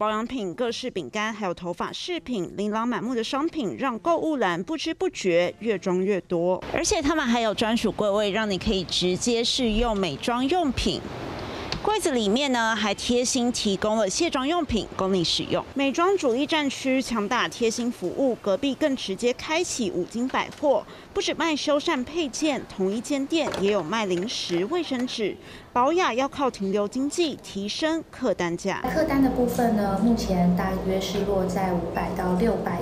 保养品、各式饼干，还有头发饰品，琳琅满目的商品让购物篮不知不觉越装越多。而且他们还有专属柜位，让你可以直接试用美妆用品。 柜子里面呢，还贴心提供了卸妆用品供你使用。美妆主力战区强大贴心服务，隔壁更直接开启五金百货，不止卖修缮配件，同一间店也有卖零食、卫生纸。保雅要靠停留经济提升客单价。客单的部分呢，目前大约是落在500到600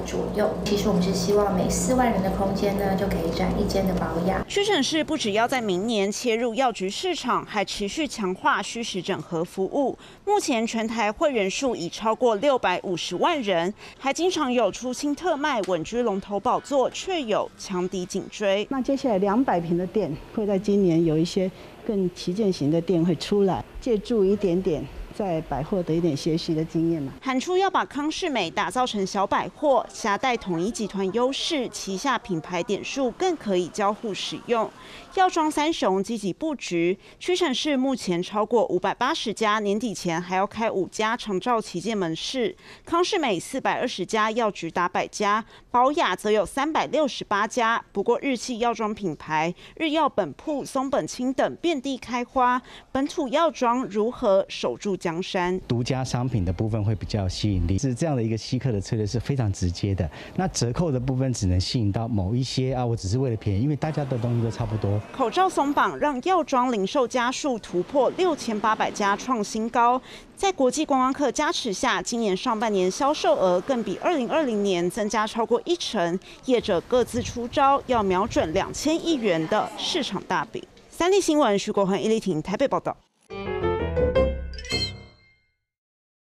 左右。其实我们是希望每4万人的空间呢，就可以占1间的保雅。屈臣氏不只要在明年切入药局市场，还持续强化需求。 整合服务，目前全台会员数已超过650万人，还经常有出清特卖，稳居龙头宝座，却有强敌紧追。那接下来200平的店会在今年有一些更旗舰型的店会出来，借助一点点。 在百货的一点学习的经验嘛，喊出要把康是美打造成小百货，携带统一集团优势，旗下品牌点数更可以交互使用。药妆三雄积极布局，屈臣氏目前超过580家，年底前还要开5家长照旗舰门市；康是美420家，药局达100家；保雅则有368家。不过日系药妆品牌日药本铺、松本清等遍地开花，本土药妆如何守住江山？ 江山独家商品的部分会比较吸引力，是这样的一个吸客的策略是非常直接的。那折扣的部分只能吸引到某一些啊，我只是为了便宜，因为大家的东西都差不多。口罩松绑让药妆零售家数突破6800家，创新高。在国际观光客加持下，今年上半年销售额更比2020年增加超过1成。业者各自出招，要瞄准2000亿元的市场大饼。三立新闻徐国恒、伊丽婷台北报道。